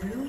Blue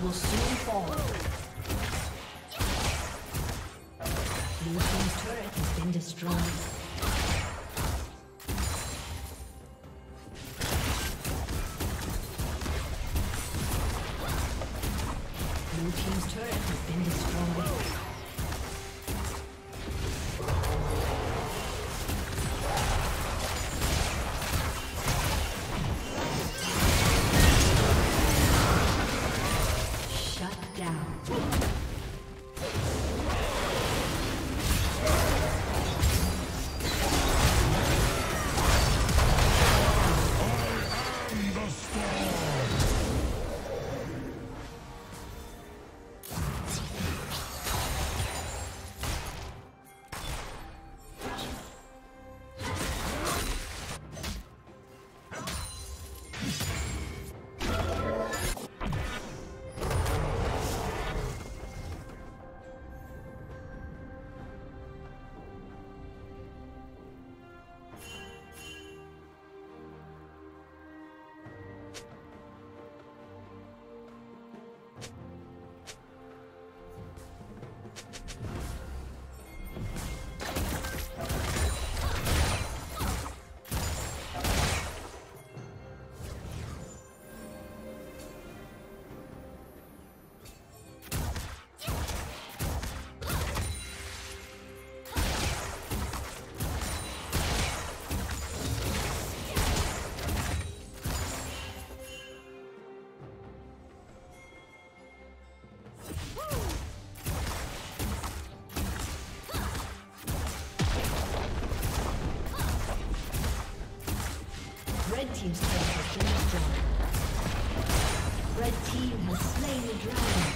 Will soon fall. Lucian's turret has been destroyed. team's turret has been destroyed. Red team has slain the dragon.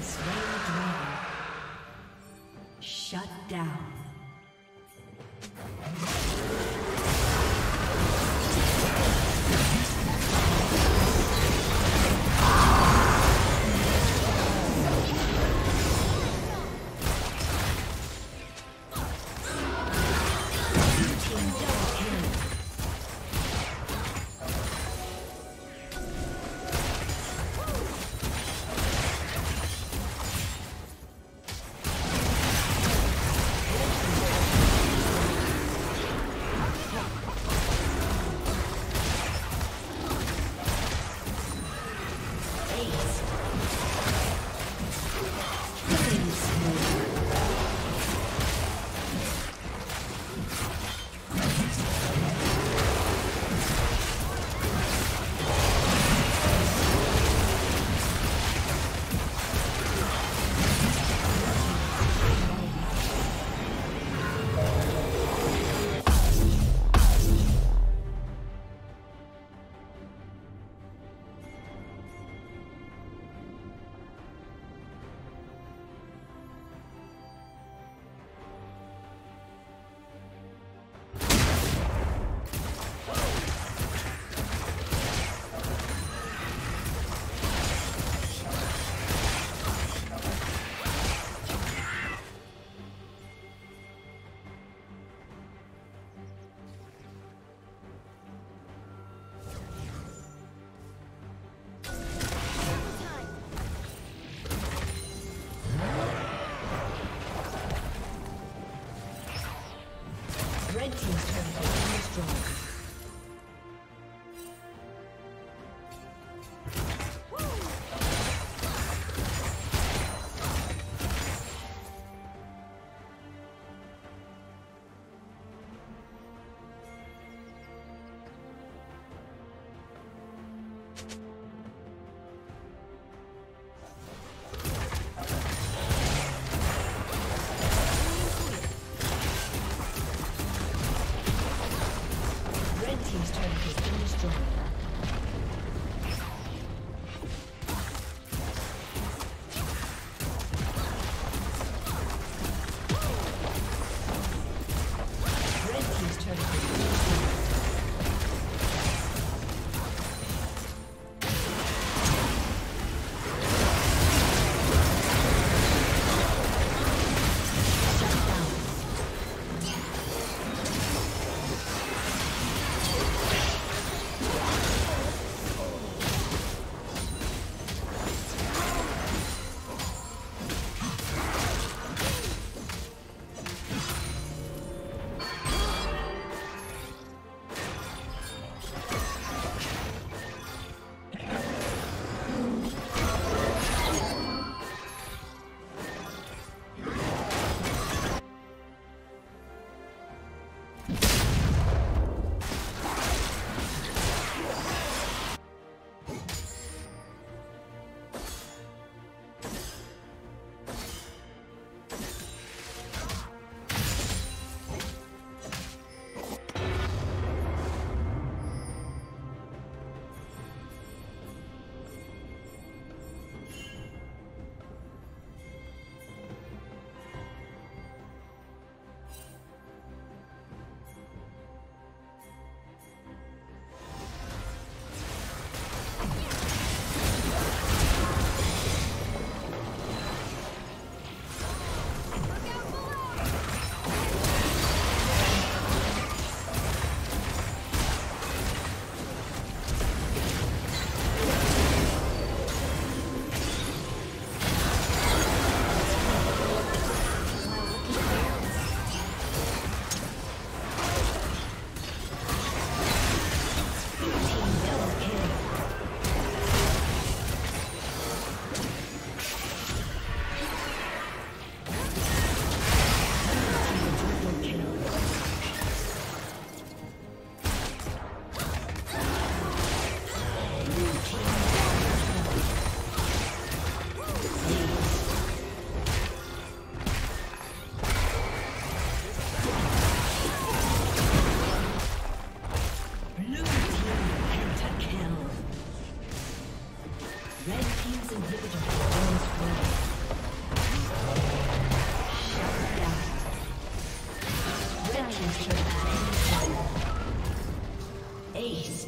been slain the dragon. Shut down. team's turret has been destroyed. Aced.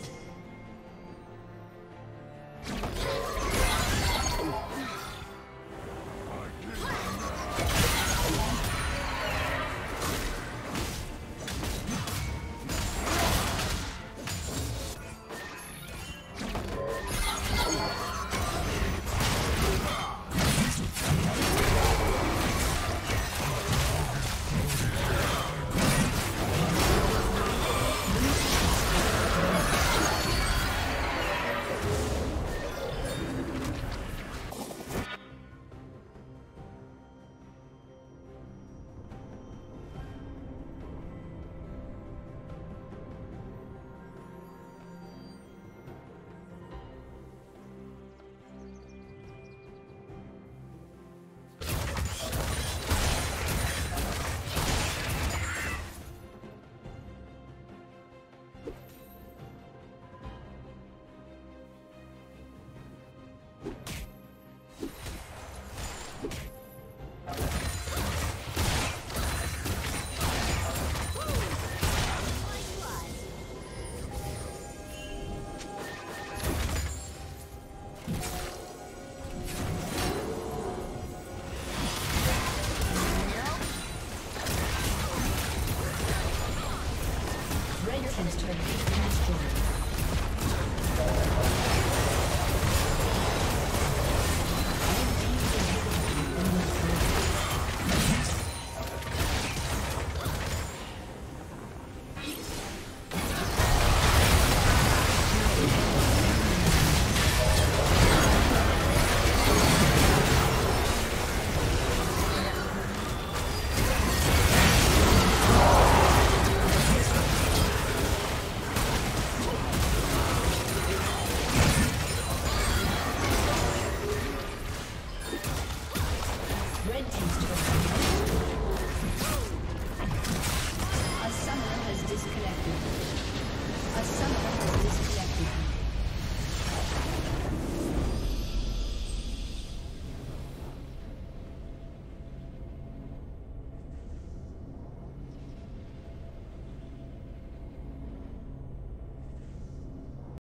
Red team's turret has been destroyed.